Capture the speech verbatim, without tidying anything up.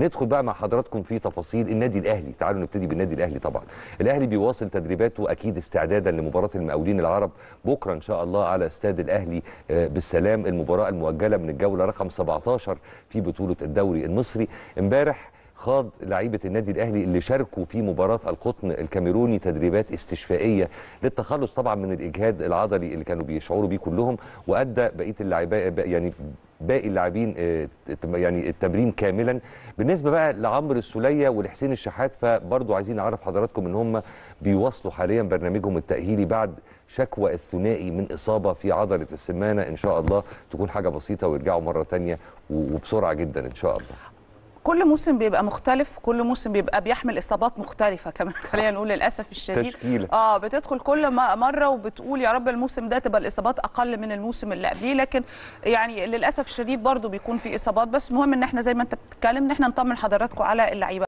ندخل بقى مع حضراتكم في تفاصيل النادي الأهلي. تعالوا نبتدي بالنادي الأهلي. طبعا الأهلي بيواصل تدريباته أكيد استعدادا لمباراة المقاولين العرب بكرة إن شاء الله على استاد الأهلي بالسلام، المباراة المؤجلة من الجولة رقم سبعتاشر في بطولة الدوري المصري. امبارح خاض لعيبة النادي الأهلي اللي شاركوا في مباراة القطن الكاميروني تدريبات استشفائية للتخلص طبعا من الإجهاد العضلي اللي كانوا بيشعروا بيه كلهم، وأدى بقية اللاعبين يعني باقي اللاعبين يعني التمرين كاملا. بالنسبه بقى لعمرو السوليه ولحسين الشحات فبرضه عايزين نعرف حضراتكم ان هم بيواصلوا حاليا برنامجهم التاهيلي بعد شكوى الثنائي من اصابه في عضله السمانه، ان شاء الله تكون حاجه بسيطه ويرجعوا مره ثانيه وبسرعه جدا ان شاء الله. كل موسم بيبقى مختلف، كل موسم بيبقى بيحمل اصابات مختلفه كمان، خلينا نقول للاسف الشديد تشكيلة. اه بتدخل كل مره وبتقول يا رب الموسم ده تبقى الاصابات اقل من الموسم اللي قبليه، لكن يعني للاسف الشديد برضو بيكون في اصابات. بس مهم ان احنا زي ما انت بتتكلم ان احنا نطمن حضراتكم على اللعيبه.